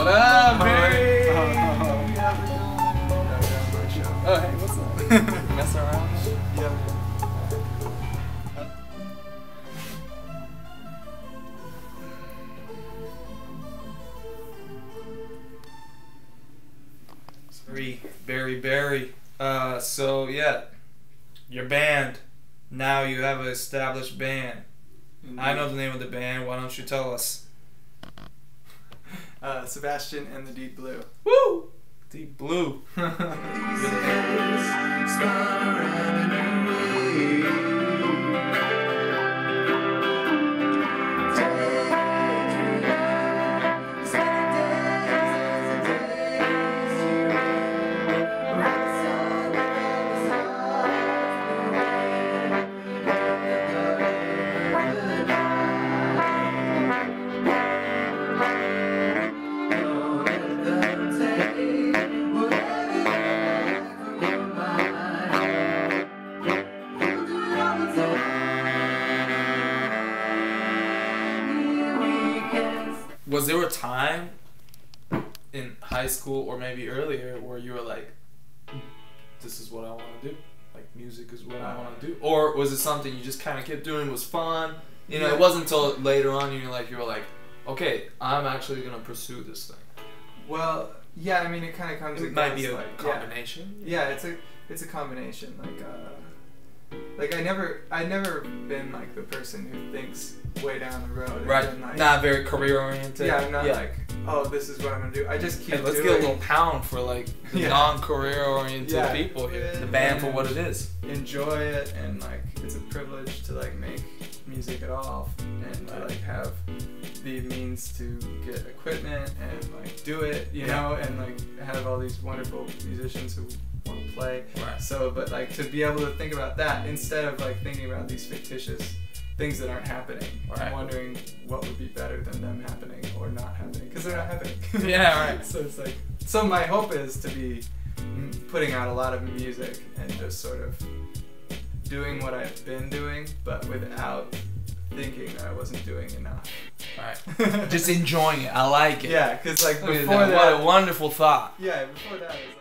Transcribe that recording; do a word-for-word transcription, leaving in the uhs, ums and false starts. What up, Barry? Oh, oh, oh. Oh, hey, what's up? You mess around? Yeah. Three, Barry, Barry. Uh, so, yeah. Your band. Now you have an established band. Mm-hmm. I know the name of the band. Why don't you tell us? Uh, Sebastian and the Deep Blue. Woo! Deep Blue. Was there a time in high school or maybe earlier where you were like, this is what I want to do, like music is what I want to do, or was it something you just kind of kept doing, was fun, you know? Yeah. It wasn't until later on in your life you were like, okay, I'm actually going to pursue this thing. Well, yeah, I mean, it kind of comes, it might be a like, combination. Yeah. Yeah, it's a it's a combination. Like uh like I never I never been like the person who thinks way down the road. Right. And like, not very career oriented. Yeah, I'm not yeah. like, oh, this is what I'm gonna do. I just keep hey, let's doing. Get a little pound for like the yeah. non-career oriented yeah. people here. The band for what it is. Enjoy it, and like it's a privilege to like make music at all, and to like have the means to get equipment and like do it, you yeah. know, and like have all these wonderful musicians who want to play. Right. So, but like to be able to think about that instead of like thinking about these fictitious things that aren't happening, or right. I'm wondering what would be better than them happening or not happening, because they're not happening. Yeah, right. So it's like, so my hope is to be putting out a lot of music and just sort of doing what I've been doing, but without thinking that I wasn't doing enough. Right. Just enjoying it. I like it. Yeah, because like before that, what a wonderful thought. Yeah, before that. It was